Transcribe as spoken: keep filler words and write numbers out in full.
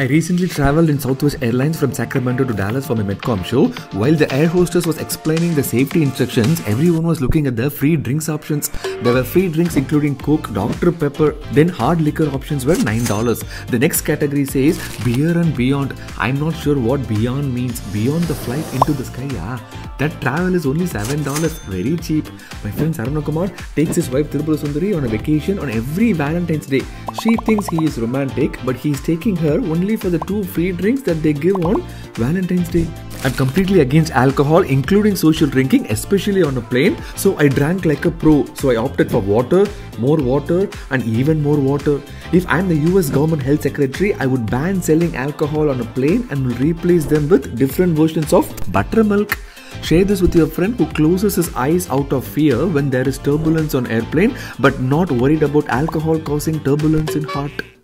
I recently traveled in Southwest Airlines from Sacramento to Dallas for my Medcom show. While the air hostess was explaining the safety instructions, everyone was looking at the free drinks options. There were free drinks including Coke, Doctor Pepper, then hard liquor options were nine dollars. The next category says beer and beyond. I'm not sure what beyond means. Beyond the flight into the sky, yeah. That travel is only seven dollars. Very cheap. My friend Saranakumar takes his wife Tirupur Sundari on a vacation on every Valentine's Day. She thinks he is romantic, but he is taking her only for the two free drinks that they give on Valentine's Day. I'm completely against alcohol, including social drinking, especially on a plane, so I drank like a pro. So I opted for water, more water, and even more water. If I'm the U S government health secretary, I would ban selling alcohol on a plane and will replace them with different versions of buttermilk. Share this with your friend who closes his eyes out of fear when there is turbulence on airplane, but not worried about alcohol causing turbulence in heart.